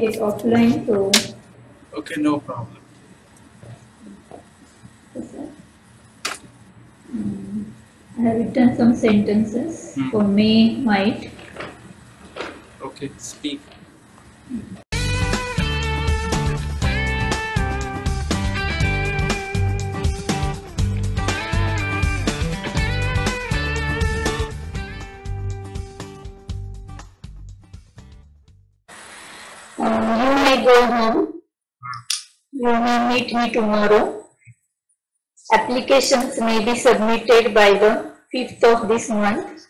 make it offline. So okay, no problem. I have written some sentences for may, might. Okay, speak. You may go home. You may meet me tomorrow. Applications may be submitted by the 5th of this month.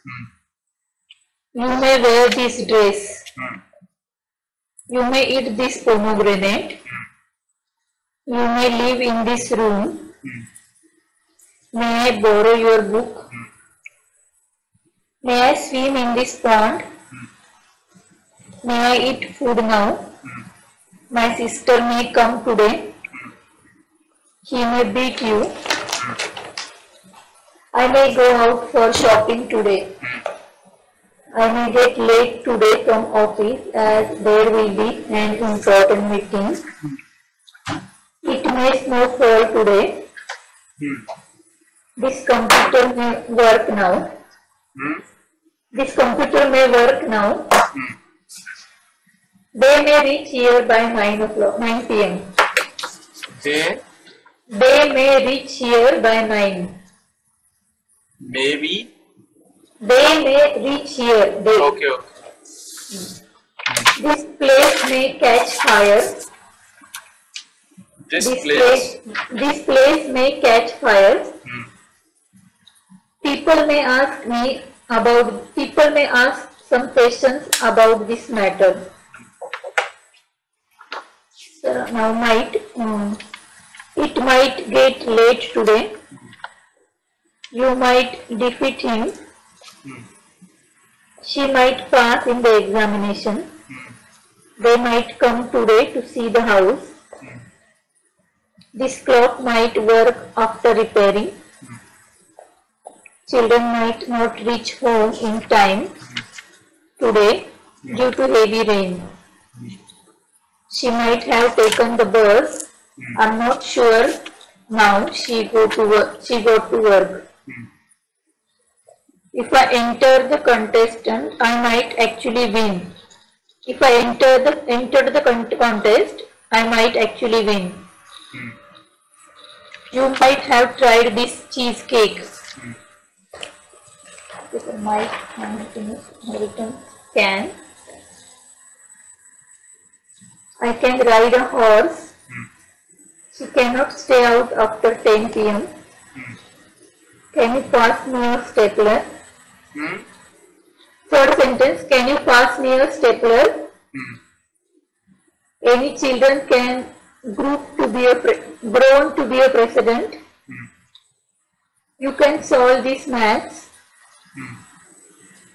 You may wear this dress. You may eat this pomegranate. You may live in this room. May I borrow your book? May I swim in this pond? May I eat food now? My sister may come today. He may beat you. I may go out for shopping today. I may get late today from office as there will be an important meeting. It may snow fall today. This computer may work now. This computer may work now. They may reach here by 9 p.m. They may reach here by 9. Maybe. They may reach here. They. Okay, okay. This place may catch fire. This place may catch fire. People may ask some questions about this matter. So now might. It might get late today. You might defeat him. She might pass in the examination. They might come today to see the house. This clock might work after repairing. Children might not reach home in time today due to heavy rain. She might have taken the bus. I'm not sure now. She go to work. If I enter the contestant, I might actually win. If I enter the contest, I might actually win. You might have tried this cheesecake. I can ride a horse. She cannot stay out after 10 p.m. Can you pass me a stapler? Third sentence, can you pass me a stapler? Any children can grown to be a president. You can solve this maths.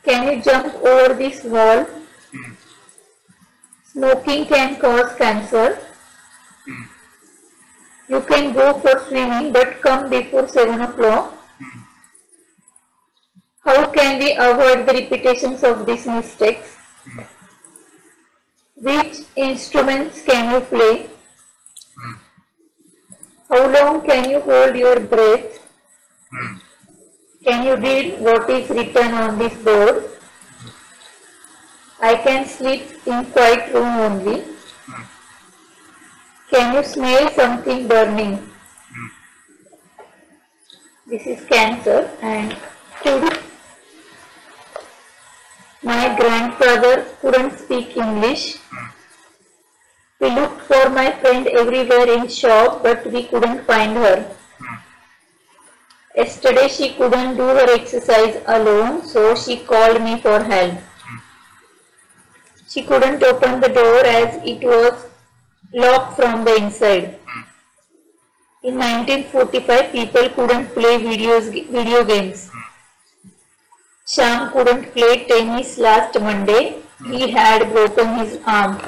Can you jump over this wall? Smoking can cause cancer. You can go for swimming, but come before 7 o'clock. How can we avoid the repetitions of these mistakes? Which instruments can you play? How long can you hold your breath? Can you read what is written on this board? I can sleep in quiet room only. Can you smell something burning? This is cancer. And could my grandfather couldn't speak English. We looked for my friend everywhere in shop, but we couldn't find her. Yesterday she couldn't do her exercise alone, so she called me for help. She couldn't open the door as it was locked from the inside. In 1945, people couldn't play video games. Shyam couldn't play tennis last Monday. He had broken his arm.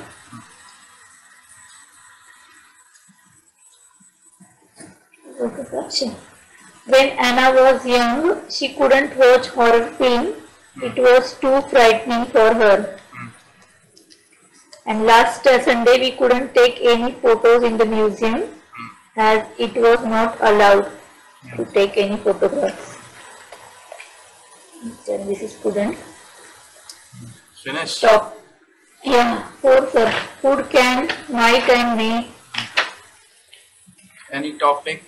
When Anna was young, she couldn't watch horror film. It was too frightening for her. And last Sunday we couldn't take any photos in the museum as it was not allowed to take any photographs. Then this is couldn't. Finish. Stop. Yeah. For food can night and me. Any topic?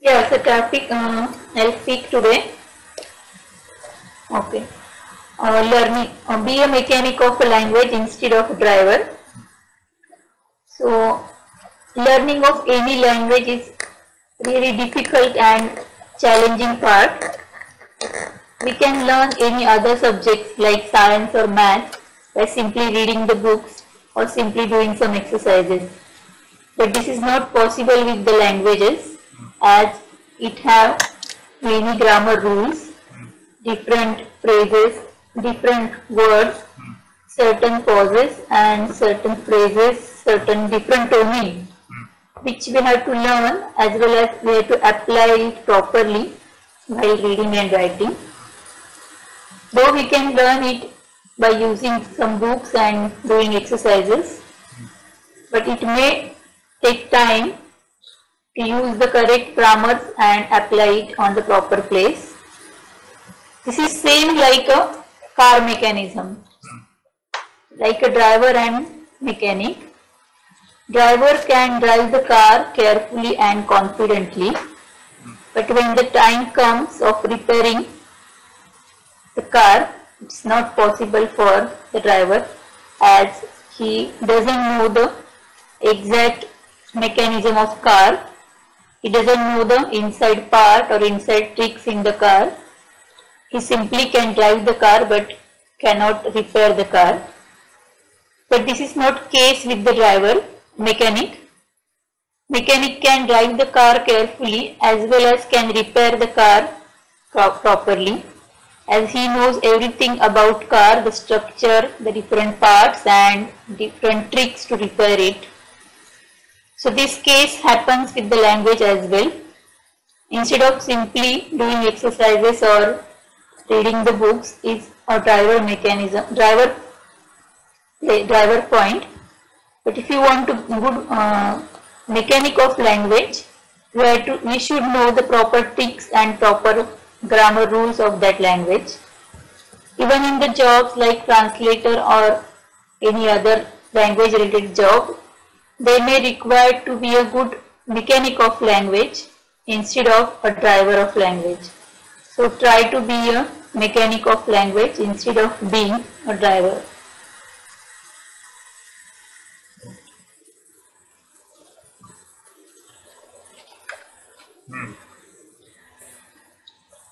Yes, the topic I'll speak today. Okay. Learning, be a mechanic of a language instead of a driver. So, learning of any language is really difficult and challenging part. We can learn any other subjects like science or math by simply reading the books or simply doing some exercises. But this is not possible with the languages as it have many grammar rules, different phrases, different words, certain pauses and certain phrases, certain different toning, which we have to learn as well as we have to apply it properly while reading and writing. Though we can learn it by using some books and doing exercises, but it may take time to use the correct grammars and apply it on the proper place. This is same like a car mechanism, like a driver and mechanic. Driver can drive the car carefully and confidently, but when the time comes of repairing the car, it's not possible for the driver as he doesn't know the exact mechanism of car. He doesn't know the inside part or inside tricks in the car. He simply can drive the car but cannot repair the car. But this is not case with the driver, mechanic. Mechanic can drive the car carefully as well as can repair the car properly, as he knows everything about car, the structure, the different parts and different tricks to repair it. So this case happens with the language as well. Instead of simply doing exercises or reading the books is a driver mechanism, driver point. But if you want to be good mechanic of language, we should know the proper tricks and proper grammar rules of that language. Even in the jobs like translator or any other language related job, they may require to be a good mechanic of language instead of a driver of language. So try to be a mechanic of language instead of being a driver.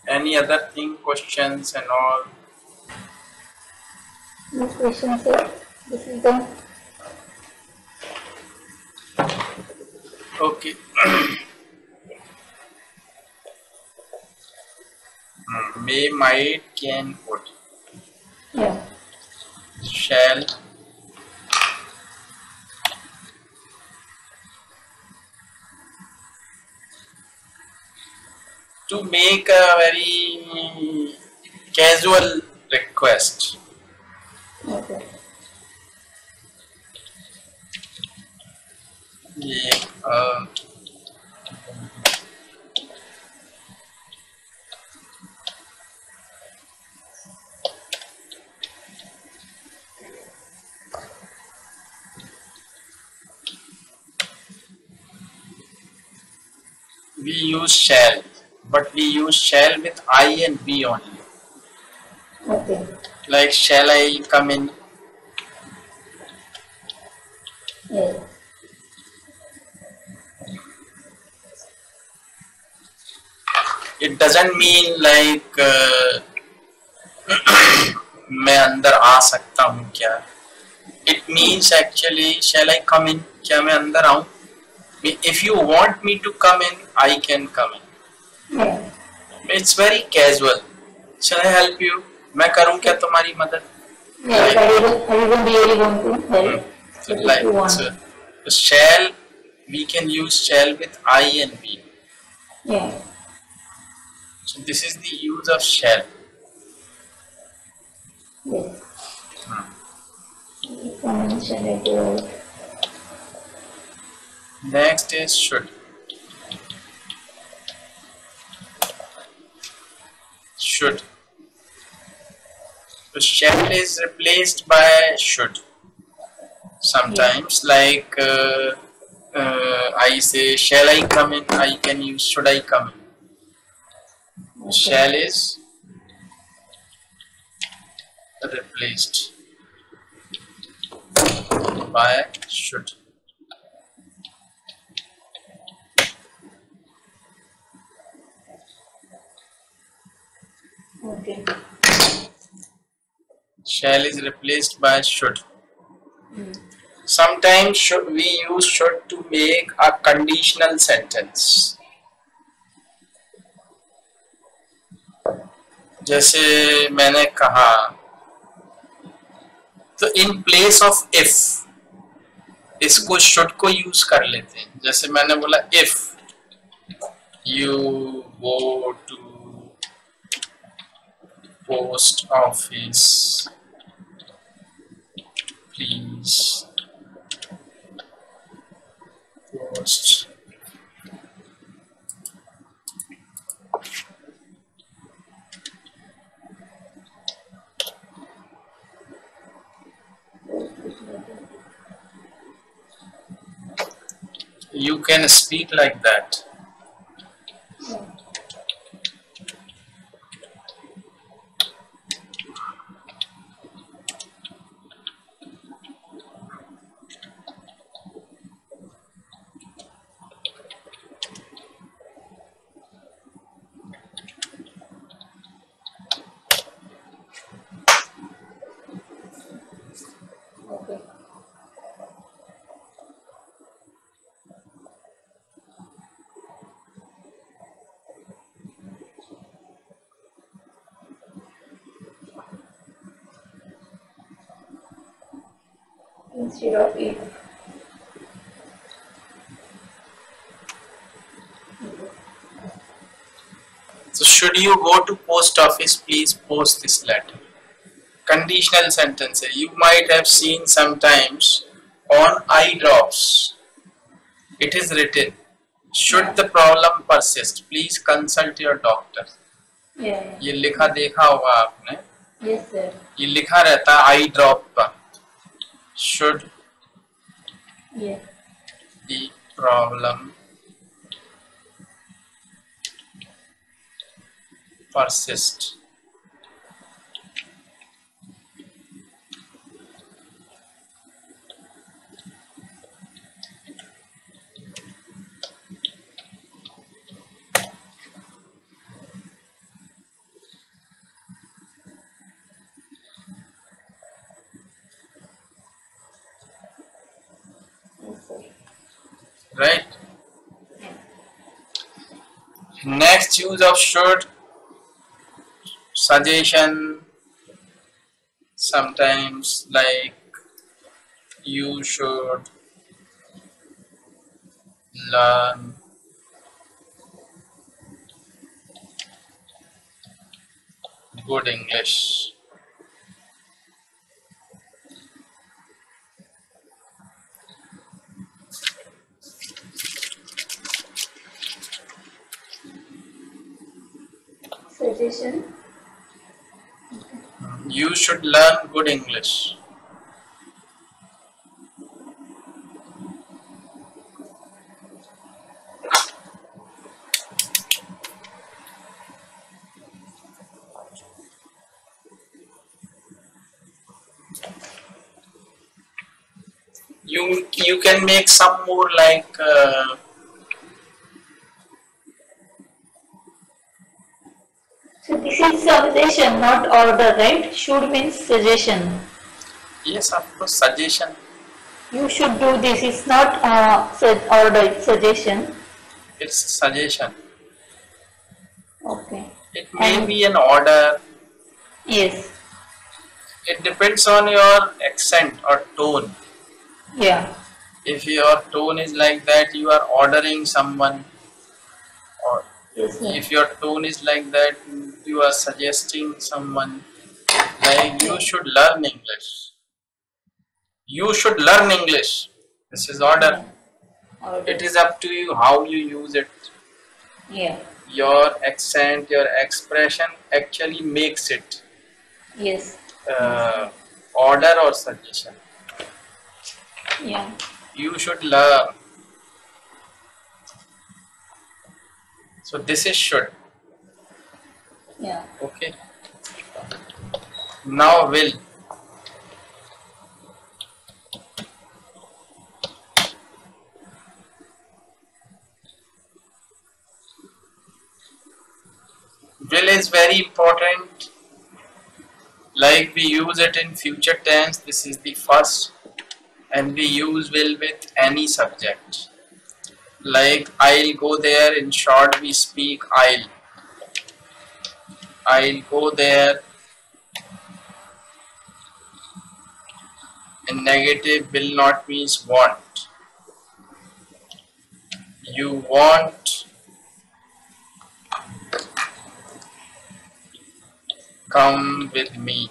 Any other thing, questions and all? No questions, sir. This is done. Okay. May, might, can, would. Yeah. Shall. To make a very casual request. Okay. Yeah. We use shall, but we use shall with I and we only. Okay. Like, shall I come in? Yeah. It doesn't mean like मैं अंदर आ सकता हूँ क्या? It means actually, shall I come in? क्या मैं अंदर आऊँ? If you want me to come in, I can come in. Yeah. It's very casual. Shall I help you? मैं करूँ क्या तुम्हारी मदद? Yes, I will really want to help. So like, you want. So shall, we can use shall with I and we. Yeah. So this is the use of shall. Yes. comments and all. Next is should. Should. So shall is replaced by should. Sometimes, like I say, shall I come in? I can use should I come in. Okay. Shall is replaced by should. Okay. Shall is replaced by should. Sometimes should we use should to make a conditional sentence. जैसे मैंने कहा, तो in place of if इसको should को use कर लेते हैं. जैसे मैंने बोला if you go to post office, please post you can speak like that. Instead of if. So, should you go to post office, please post this letter. Conditional sentence. You might have seen sometimes on eye drops. It is written, should the problem persist, please consult your doctor. Yeah. ये लिखा देखा होगा आपने? Yes sir. ये लिखा रहता eye drop पर. Should the problem persist, right? Next use of should, suggestion. Sometimes like you should learn good English. Suggestion. You should learn good English. You can make some more like this is suggestion, not order, right? Should means suggestion. Yes, of course, suggestion. You should do this. It's not order, it's suggestion. It's suggestion. Okay. It may be an order. Yes. It depends on your accent or tone. Yeah. If your tone is like that, you are ordering someone. Or yes, if your tone is like that, you are suggesting someone, like you should learn English. You should learn English. This is order. Okay. It is up to you how you use it. Yeah. Your accent, your expression actually makes it. Yes. Order or suggestion. Yeah. You should learn. So this is should. Yeah. Okay. Now will. Will is very important. Like we use it in future tense, this is the first, and we use will with any subject. Like I'll go there, in short we speak I'll. I'll go there. In negative will not means want. You want come with me.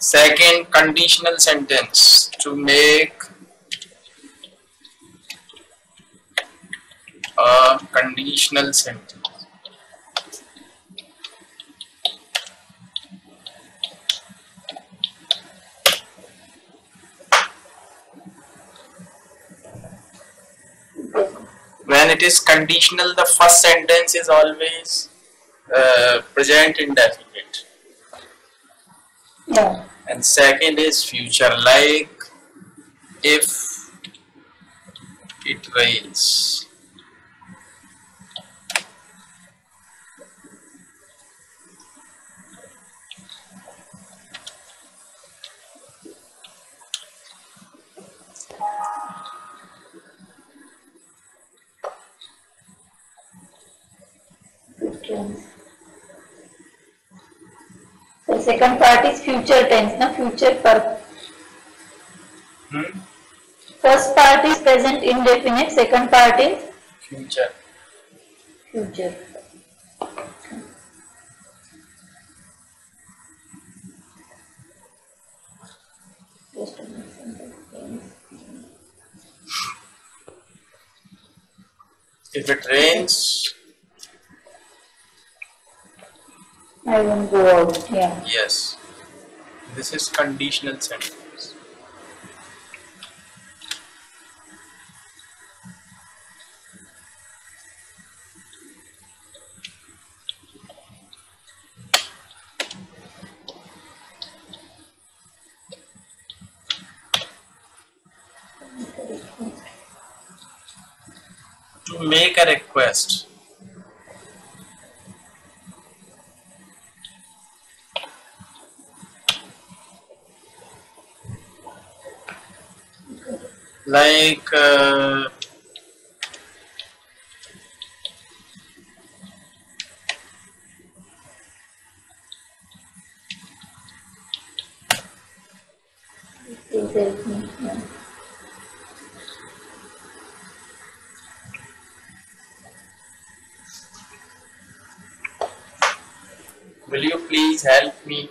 Second conditional sentence to make a conditional sentence. When it is conditional, the first sentence is always present indefinite. Yeah. And second is future, like if it rains. The second part is future tense, no? Future perfect. First part is present indefinite, second part is future. Future. If it rains, I won't go out. Yeah. Yes. This is conditional sentence. To make a request. Like will you please help me?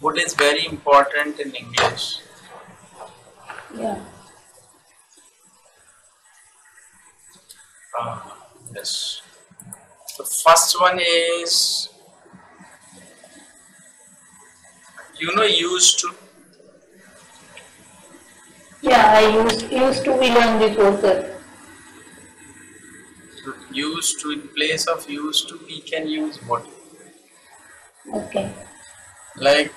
Would is very important in English. Yeah. Yes. The first one is, you know, used to. Yeah, I used to we learned before, sir. So used to, in place of used to, we can use what? Okay. Like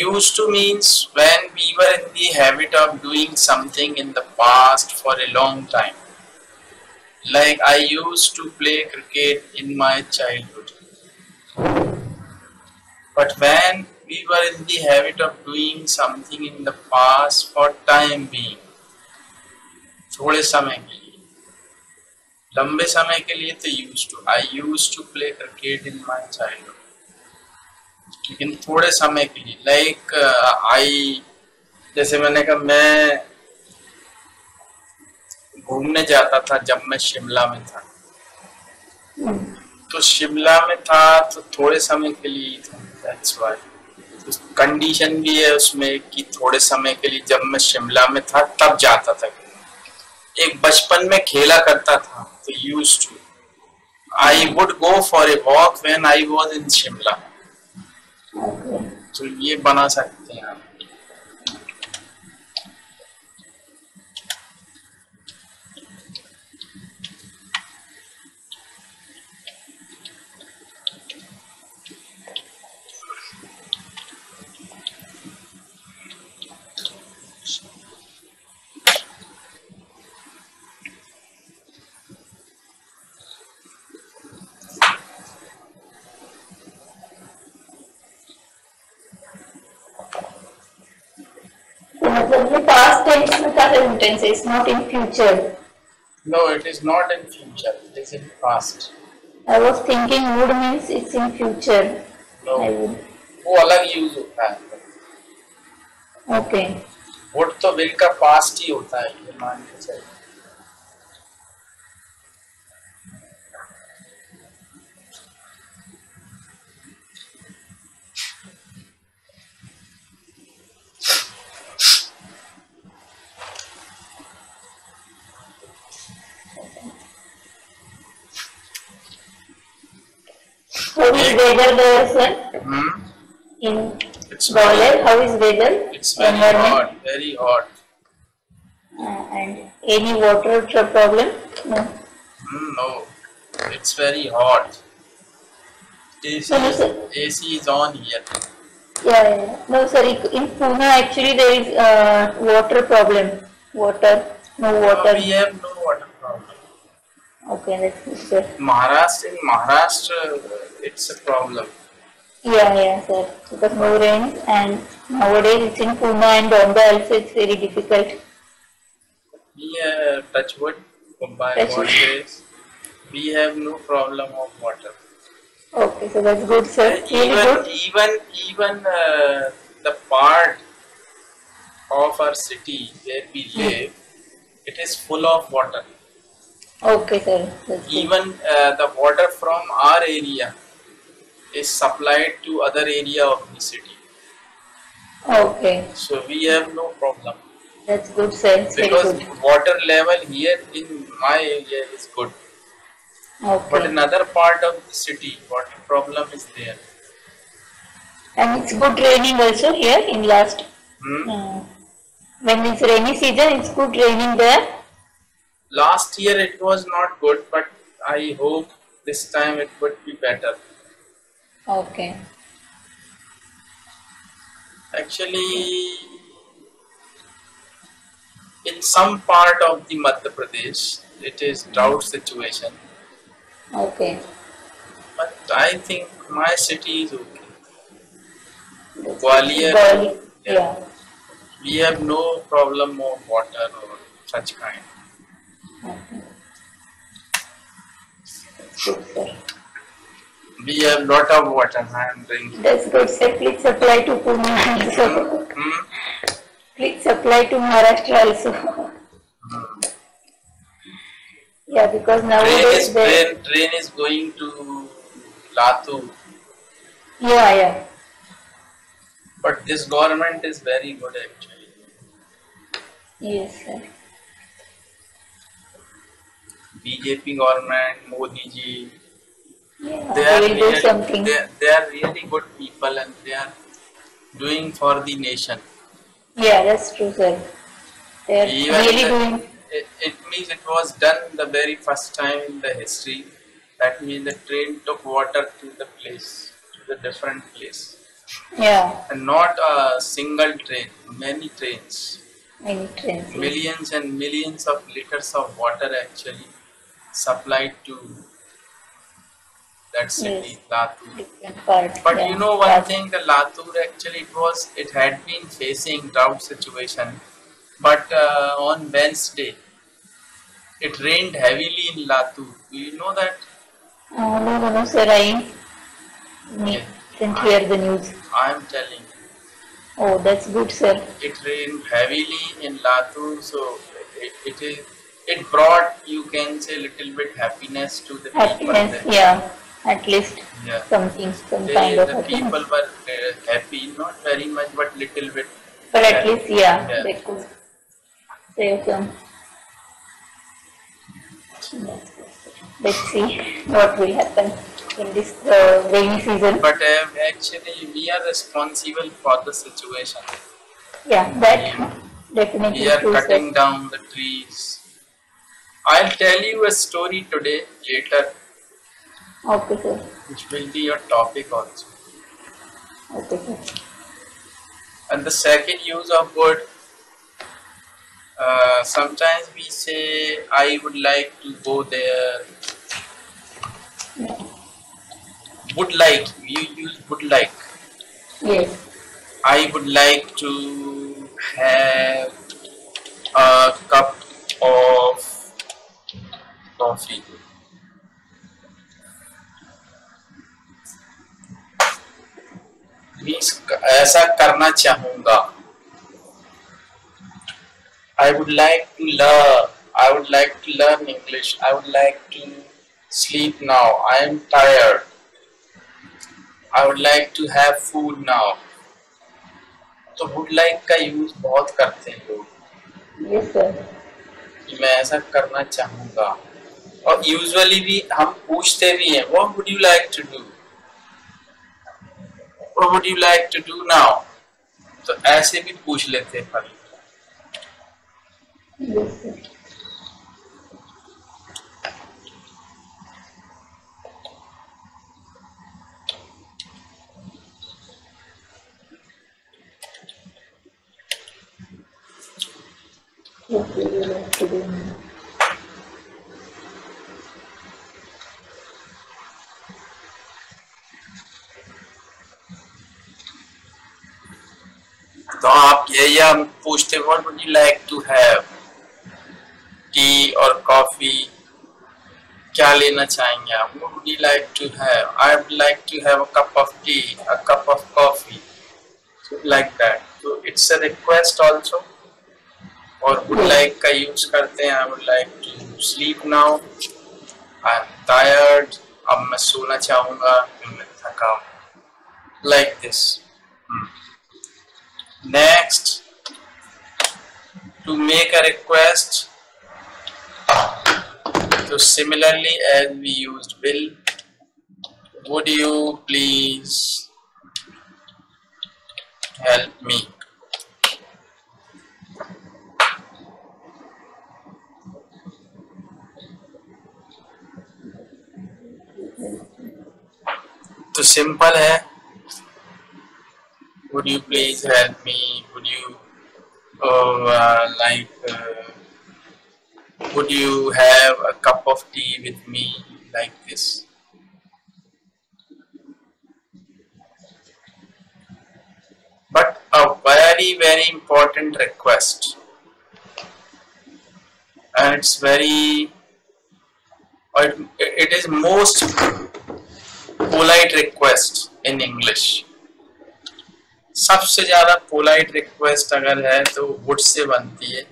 Used to means when we were in the habit of doing something in the past for a long time. Like I used to play cricket in my childhood. But when we were in the habit of doing something in the past for time being, थोड़े समय के लिए, लंबे समय के लिए तो I used to play cricket in my childhood. लेकिन थोड़े समय के लिए, like जैसे मैंने कहा मैं घूमने जाता था जब मैं शिमला में था, तो शिमला में था तो थोड़े समय के लिए था, that's why. कंडीशन भी है उसमें कि थोड़े समय के लिए जब मैं शिमला में था तब जाता था. एक बचपन में खेला करता था, तो used to. I would go for a walk when I was in Shimla. तो ये बना सकते हैं आप. It's not in future. No, it is not in future. It is in past. I was thinking would means it's in future. No. वो अलग use होता है. Okay. Would तो will का past ही होता है ये मान के चलो. Weather there, sir? In Gwalior, how is weather? It's very hot, very hot. And any water problem? No. No, it's very hot. AC is on here. Yeah. No, sir. In Pune, actually, there is water problem. No water. We have no water problem. Okay, that's good, sir. In Maharashtra, it's a problem. Yeah, sir. Because no rains, and nowadays it's in Pune and Mumbai also. It's very difficult. Yeah, touch wood. Mumbai waterways. We have no problem of water. Okay, so that's good, sir. Even the part of our city where we live, it is full of water. Okay, sir. That's even the water from our area is supplied to other area of the city. Okay. So we have no problem. That's good, sir. Because the water level here in my area is good. Okay. But in other part of the city, water problem is there. And it's good raining also here in last. When it's rainy season, it's good raining there. Last year it was not good, but I hope this time it would be better. Okay. Actually, in some part of the Madhya Pradesh, it is drought situation. Okay. But I think my city is okay. Gwalior, yeah. We have no problem of water or such kind. Okay. We have lot of water. I am drinking. That's good, sir. Please supply to Pune also. Please supply to Maharashtra also. Yeah, because nowadays train is going to Latur. Yeah. But this government is very good actually. Yes, sir. BJP government, Modi ji, they are really good people and they are doing for the nation. Yeah, that's true, sir. They are really doing. It means it was done the very first time in the history. That means the train took water to the different place. Yeah. And not a single train, many trains. Many trains. Millions and millions of liters of water actually supplied to that city, yes, Latur. Part, but yeah, you know one thing, the Latur actually it had been facing drought situation, but on Wednesday it rained heavily in Latur. Do you know that? No, sir, I didn't hear the news. I am telling you. Oh, that's good, sir. It rained heavily in Latur, so it brought, you can say, little bit happiness to the people. Happiness, yeah. At least something, some kind of happiness. People were happy, not very much, but little bit. But at least, they could save some. Let's see what will happen in this rainy season. But actually, we are responsible for the situation. Yeah, that definitely. We are cutting down the trees. I'll tell you a story today, later. Okay, sir. Which will be your topic also. Okay, sir. And the second use of word, sometimes we say, I would like to go there. Yeah. Would like, you use would like. Yes. I would like to have a cup of coffee. ऐसा करना चाहूँगा. I would like to learn. I would like to learn English. I would like to sleep now. I am tired. I would like to have food now. तो would like का use बहुत करते हैं लोग. Yes sir. कि मैं ऐसा करना चाहूँगा. और usually भी हम पूछते भी हैं. What would you like to do? What would you like to do now? So, ऐसे भी पूछ लेते हैं पर. Yes, sir. What would you like to do now? तो आप ये हम पूछते हैं what would you like to have, tea और coffee, क्या लेना चाहेंगे आप? What would you like to have? I would like to have a cup of tea, a cup of coffee, like that. So it's a request also. और would like का use करते हैं. I would like to sleep now. I'm tired. अब मैं सोना चाहूँगा. मैं थका हूँ. Like this. Next, to make a request, so similarly as we used will, would you please help me? तो simple है. Would you please help me? Would you would you have a cup of tea with me, like this? But a very, very important request, and it's very, it is most polite request in English. सबसे ज़्यादा polite request अगर है तो would से बनती है.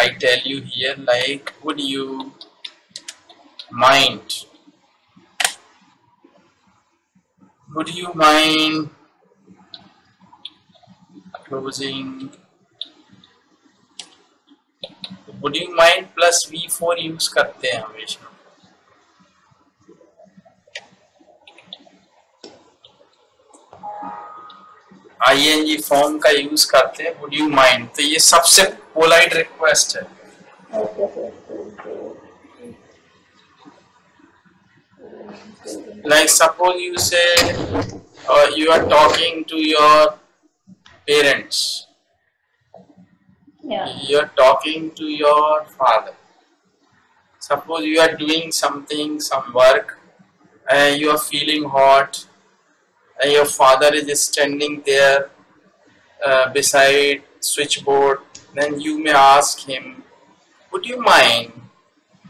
I tell you here, like would you mind? Would you mind closing? Would you mind plus V4 use करते हैं हमेशा. ing form का use करते हैं. Would you mind? तो ये सबसे polite request है. Like suppose you say you are talking to your parents. Yeah. You are talking to your father. Suppose you are doing something, some work, and you are feeling hot, and your father is standing there beside switchboard. Then you may ask him, "Would you mind?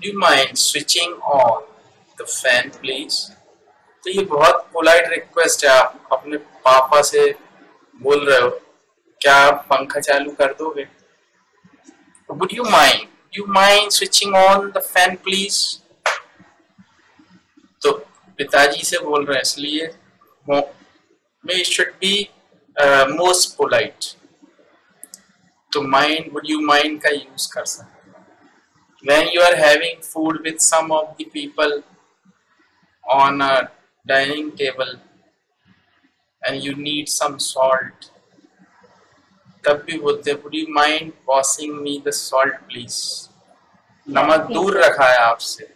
Do you mind switching on the fan, please?" तो ये बहुत polite request है. आप अपने पापा से बोल रहे हो, क्या आप पंखा चालू कर दोगे? Would you mind? Do you mind switching on the fan, please? तो पिताजी से बोल रहे हैं, इसलिए we should be most polite. तो mind, would you mind का use कर सकते हैं. When you are having food with some of the people on a dining table and you need some salt, तब भी बोलते हैं, would you mind passing me the salt please? नमक दूर रखा है आपसे,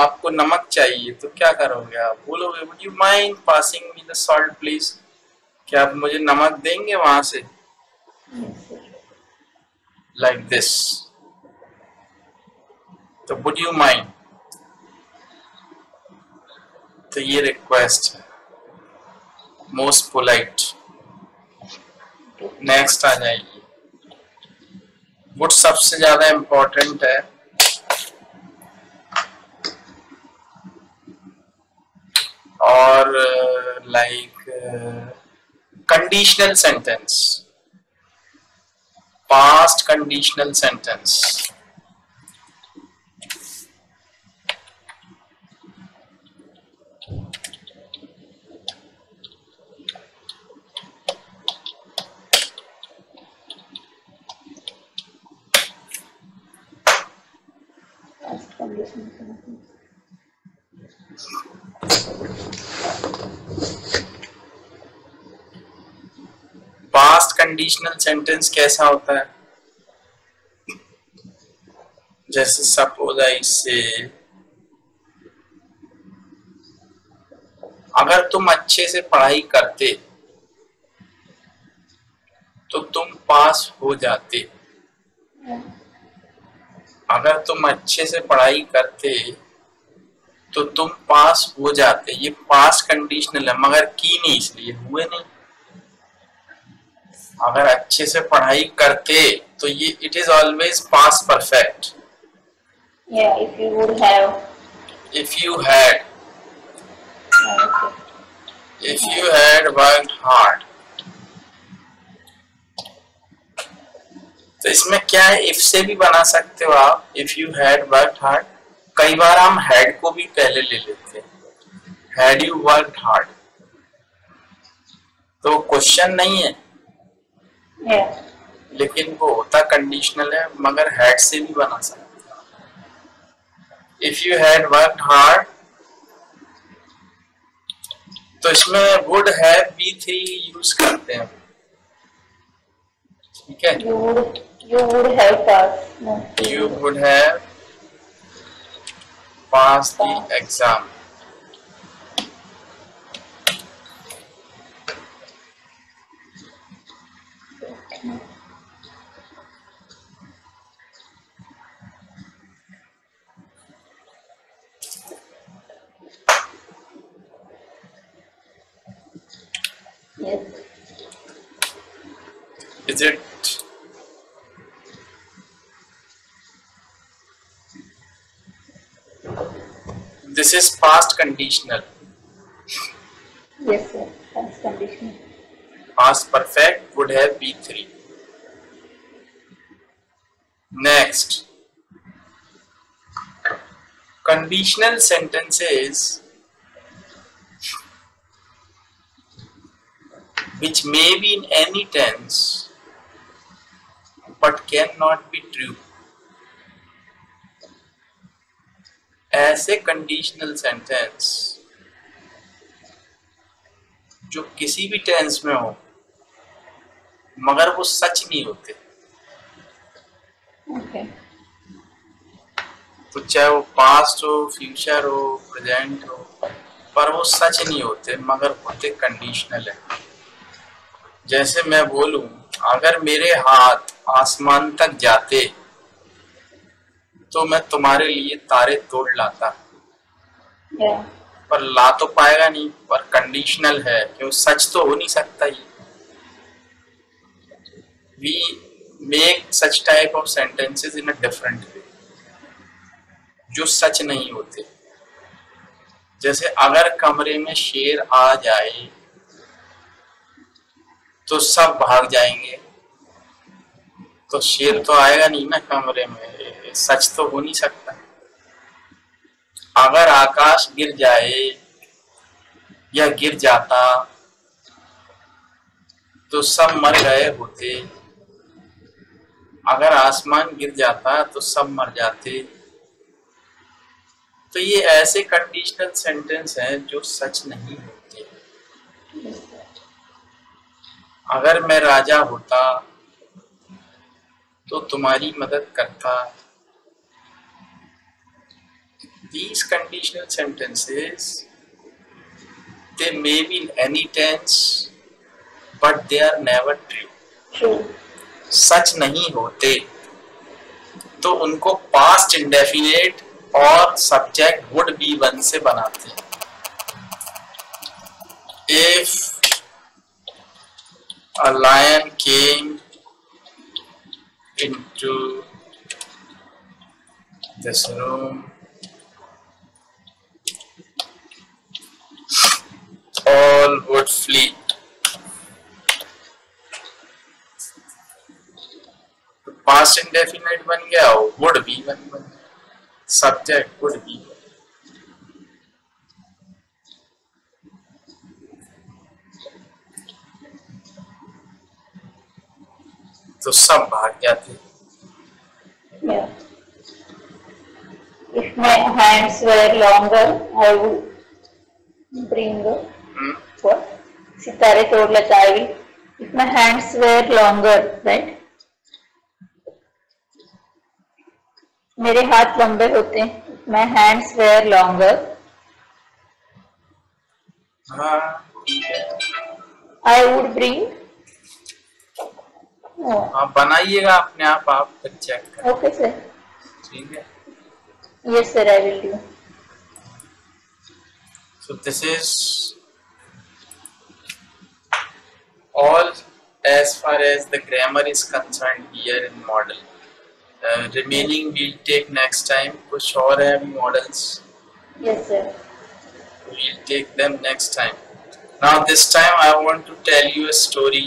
आपको नमक चाहिए, तो क्या करोगे आप? बोलोगे, would you mind passing me the salt please? क्या आप मुझे नमक देंगे वहाँ से? Like this. तो would you mind? तो ये request most polite. Next आ जाएगी. What सबसे ज़्यादा important है? और like conditional sentence, past conditional sentence. Past conditional sentence कैसा होता है? जैसे suppose I say, अगर तुम अच्छे से पढ़ाई करते तो तुम पास हो जाते. अगर तुम अच्छे से पढ़ाई करते तो तुम पास हो जाते. ये पास्ट कंडीशनल है, मगर की नहीं, इसलिए हुए नहीं. अगर अच्छे से पढ़ाई करते तो ये it is always past perfect. Yeah, if you would have. If you had. Okay. If you had worked hard. तो इसमें क्या है, if से भी बना सकते हो आप. If you had worked hard. कई बार हम had को भी पहले ले लेते हैं. Had you worked hard? तो क्वेश्चन नहीं है. Yeah. लेकिन वो होता कंडीशनल है, मगर had से भी बना सकते. If you had worked hard, तो इसमें would have B3 यूज करते हैं. ठीक है? You would have passed. No. You would have passed the exam. Is it this is past conditional? Yes, sir. Past conditional. Past perfect would have B3. Next, conditional sentences which may be in any tense but cannot be true. ऐसे conditional sentence जो किसी भी tense में हो मगर वो सच नहीं होते. Okay. तो चाहे वो past हो, future हो, present हो, पर वो सच नहीं होते, मगर होते कंडीशनल है। जैसे मैं बोलूं, अगर मेरे हाथ आसमान तक जाते तो मैं तुम्हारे लिए तारे तोड़ लाता, पर ला तो पाएगा नहीं, पर कंडीशनल है, क्यों सच तो हो नहीं सकता ये। We make such type of sentences in a different way, जो सच नहीं होते। जैसे अगर कमरे में शेर आ जाए तो सब भाग जाएंगे, तो शेर तो आएगा नहीं ना कमरे में, सच तो हो नहीं सकता। अगर आकाश गिर जाए या गिर जाता तो सब मर गए होते, अगर आसमान गिर जाता तो सब मर जाते। तो ये ऐसे कंडीशनल सेंटेंस हैं जो सच नहीं होते। अगर मैं राजा होता तो तुम्हारी मदद करता। These conditional sentences, they may be in any tense, but they are never true. True. सच नहीं होते, तो उनको past indefinite और subject would be one से बनाते हैं। If a lion came into this room all would flee. Past indefinite बन गया, would be बन गया, subject would be। तो सब भाग जाते। If my hands were longer, I would bring what? Sitare todla chaavi. If my hands were longer, right? मेरे हाथ लंबे होते हैं। My hands were longer. I would bring. आप बनाइएगा अपने आप चेक कर। ओके सर, ठीक है। Yes sir, I will do. So this is all as far as the grammar is concerned here in model. Remaining we'll take next time. कुछ और है अभी models. Yes sir. We'll take them next time. Now this time I want to tell you a story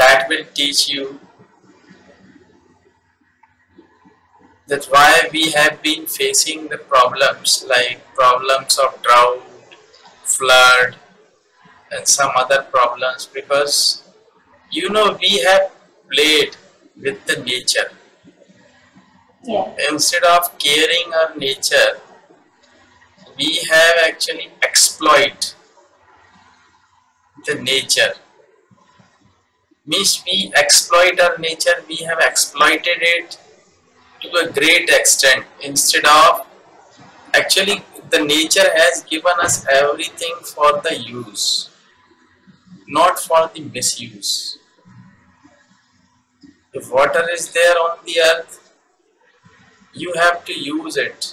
that will teach you that why we have been facing the problems like problems of drought, flood and some other problems, because you know we have played with the nature. Yeah. Instead of caring our nature, we have actually exploited the nature. Means we exploit our nature, we have exploited it to a great extent. Instead of, actually the nature has given us everything for the use, not for the misuse. If water is there on the earth, you have to use it.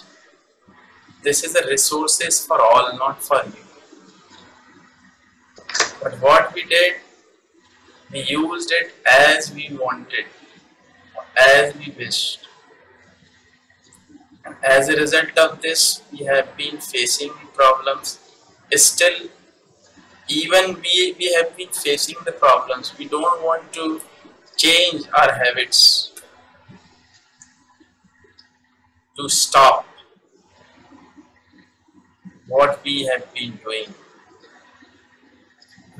This is a resources for all, not for you. But what we did, we used it as we wanted, as we wished. And as a result of this, we have been facing problems. Still, even we have been facing the problems. We don't want to change our habits to stop what we have been doing.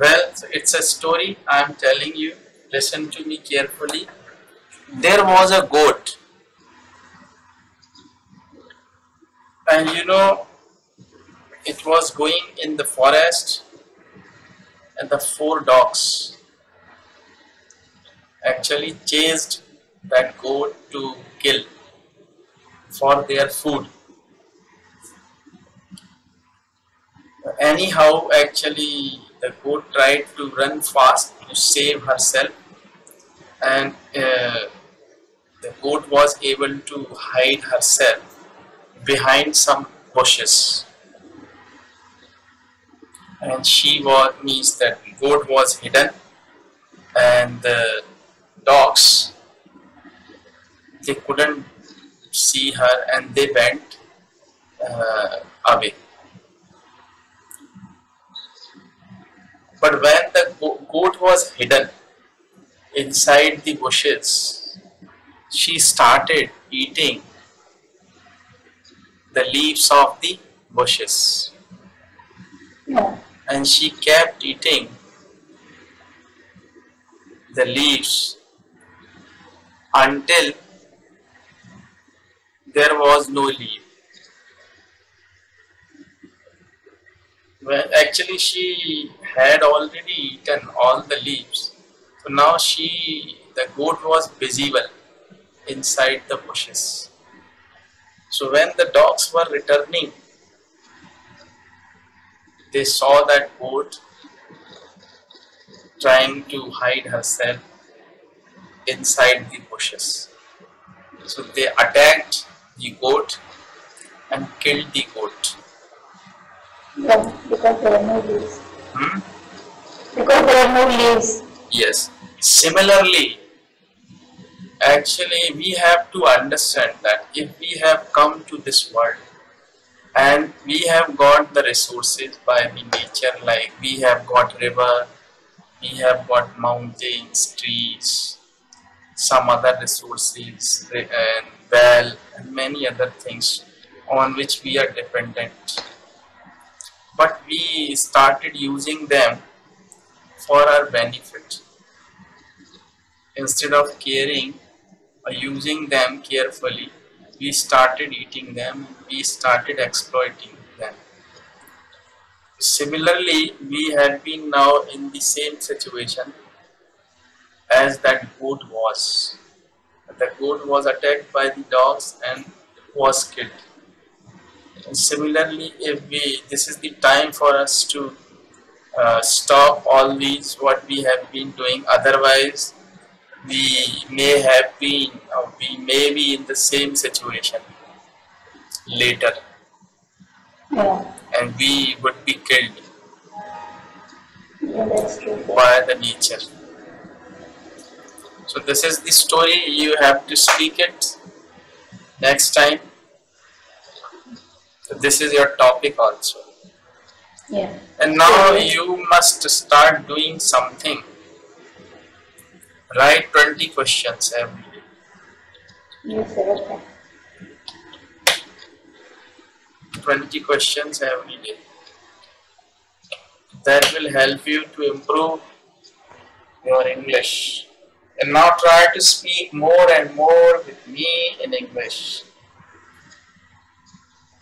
Well, so it's a story I am telling you. Listen to me carefully. There was a goat, and you know, it was going in the forest, and the four dogs actually chased that goat to kill for their food. Anyhow, actually, the goat tried to run fast to save herself, and the goat was able to hide herself behind some bushes, and she was means that goat was hidden, and the dogs, they couldn't see her, and they went away. But when the goat was hidden inside the bushes, she started eating the leaves of the bushes. Yeah. And she kept eating the leaves until there was no leaf. Well, actually, she had already eaten all the leaves. So now the goat was visible inside the bushes. So when the dogs were returning, they saw that goat trying to hide herself inside the bushes. So they attacked the goat and killed the goat. Yes, because there are no leaves. Because there are no leaves. Yes. Similarly, actually, we have to understand that if we have come to this world and we have got the resources by the nature, like we have got river, we have got mountains, trees, some other resources, and well, and many other things on which we are dependent. But we started using them for our benefit instead of caring or using them carefully. We started eating them, we started exploiting them. Similarly, we had been now in the same situation as that goat was. The goat was attacked by the dogs and was killed. And similarly, this is the time for us to stop all these what we have been doing. Otherwise, we may be in the same situation later, yeah, and we would be killed, yeah, that's true, by the nature. So this is the story. You have to speak it next time. So this is your topic also. Yeah. And now you must start doing something. Write 20 questions every day. Yes, sir. 20 questions every day. That will help you to improve your English. And now try to speak more and more with me in English.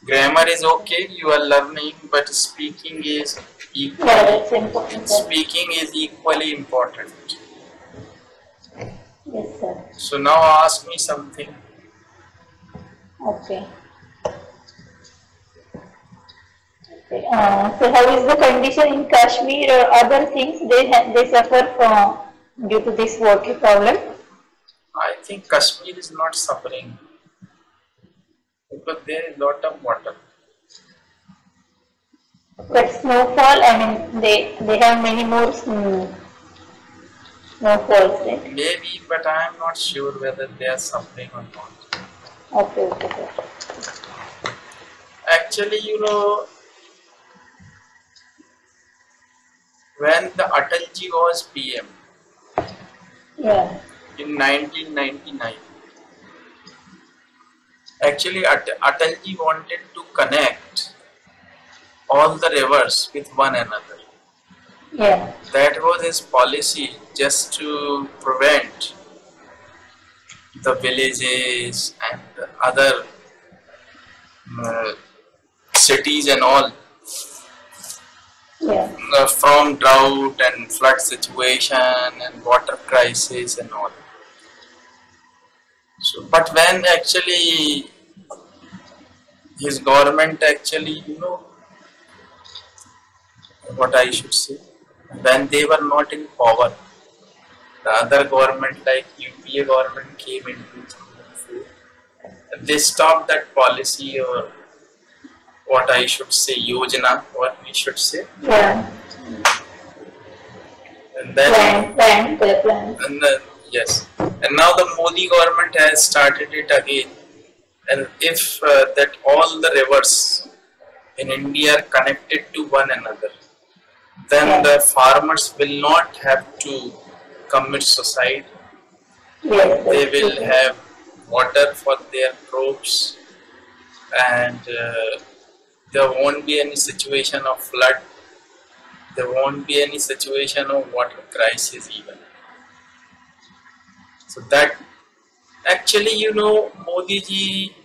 Grammar is okay, you are learning, but speaking is equally, yeah, speaking is equally important. Yes, sir. So now ask me something. Okay. Okay. So how is the condition in Kashmir or other things they suffer from due to this water problem? I think Kashmir is not suffering because there is a lot of water. But snowfall, I mean, they have many more snow. No falls, right? Maybe, but I am not sure whether they are suffering or not. Okay, okay, okay. Actually, you know, when the Atalji was PM, yeah, in 1999, actually Atalji wanted to connect all the rivers with one another. Yeah. That was his policy, just to prevent the villages and the other cities and all, yeah, from drought and flood situation and water crisis and all. So, but when actually his government actually, you know, what I should say, when they were not in power, the other government like UPA government came in 2004. They stopped that policy, or what I should say, yojana, what we should say. Yeah. And then, plan. And then, yes. And now the Modi government has started it again. And if that all the rivers in India are connected to one another, then the farmers will not have to commit suicide. Yes, they will have water for their crops, and there won't be any situation of flood. There won't be any situation of water crisis even. So that actually, you know, Modi ji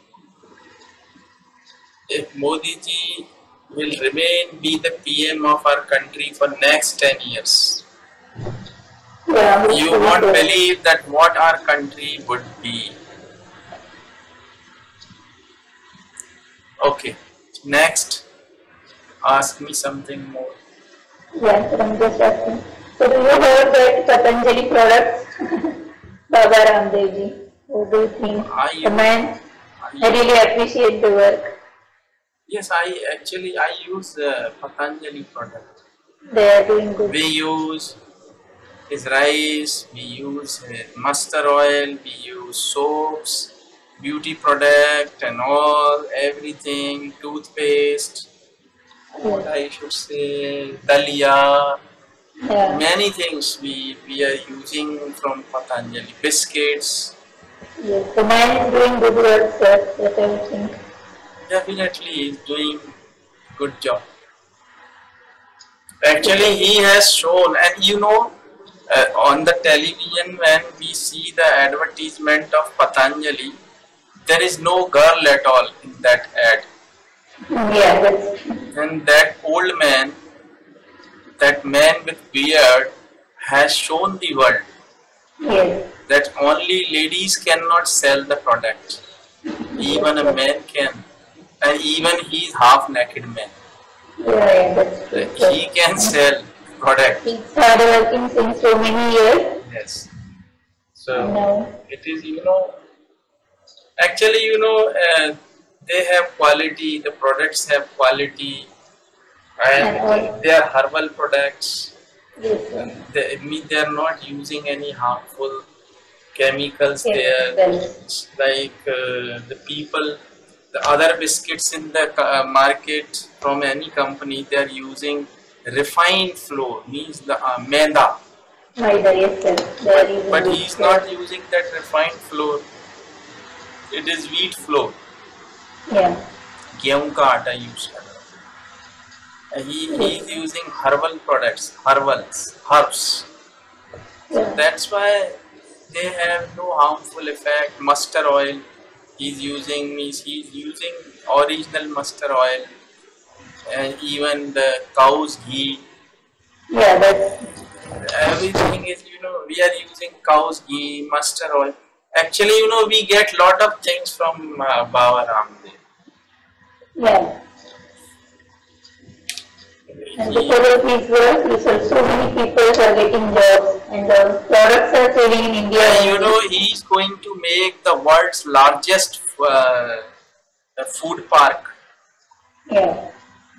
will be the PM of our country for next 10 years. Yeah, you won't believe that what our country would be. Okay, next, ask me something more. Yes, I'm just asking. So, do you heard that Patanjali products, Baba Ramdev ji? What do you think? I really appreciate the work. Yes, I use Patanjali product. They are doing good. We use his rice, we use mustard oil, we use soaps, beauty product and all, everything, toothpaste, what I should say, dalia, many things we are using from Patanjali, biscuits. Yes, the man is doing good work, sir, what I think. Definitely he is doing good job. Actually he has shown, and you know, on the television when we see the advertisement of Patanjali, there is no girl at all in that ad. Yes. And that old man, that man with beard has shown the world that only ladies cannot sell the product. Even a man can. And even he is half-naked man. Yeah, he can sell product. He started working since so many years. Yes. So it is, you know, actually, you know, they have quality, the products have quality, and they are herbal products. Yes, they are not using any harmful chemicals there. Like the people, the other biscuits in the market from any company, they are using refined flour, means the maida. But he is not using that refined flour. It is wheat flour. Yeah. Gehu ka aata use kar. He is using herbal products, herbs. So that's why they have no harmful effect. Mustard oil. He is using original mustard oil, and even the cow's ghee. Yeah, but everything is, you know, we are using cow's ghee, mustard oil. Actually, you know, we get lot of things from Baba Ramdev. Yeah. And because of his work, so many people are getting jobs, and the products are selling in India. And you know, he is going to make the world's largest food park. Yeah.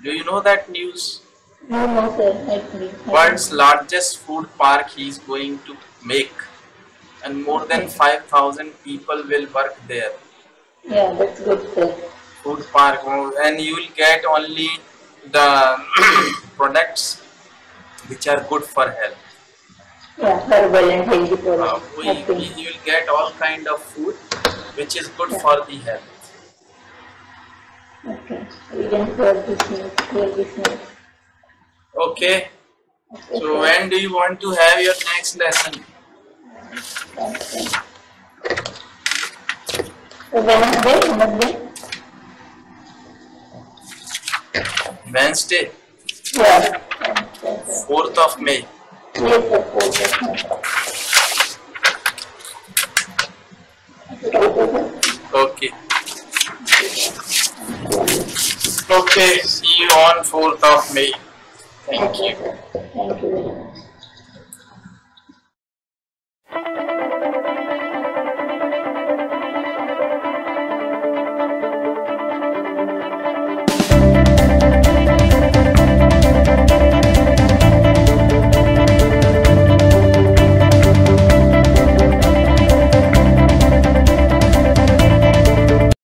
Do you know that news? No, no, sir. World's largest food park he is going to make, and more than 5,000 people will work there. Yeah, that's good, sir. Food park, and you will get only the products which are good for health. Yeah, herbal and healthy products. You will get all kind of food which is good for the health. Okay, we can hear this news. Okay, so when do you want to have your next lesson? Okay. So Wednesday? Yeah. 4th of May? Yes, 4th of May. Okay. Okay, see you on 4th of May. Thank you. Thank you very much.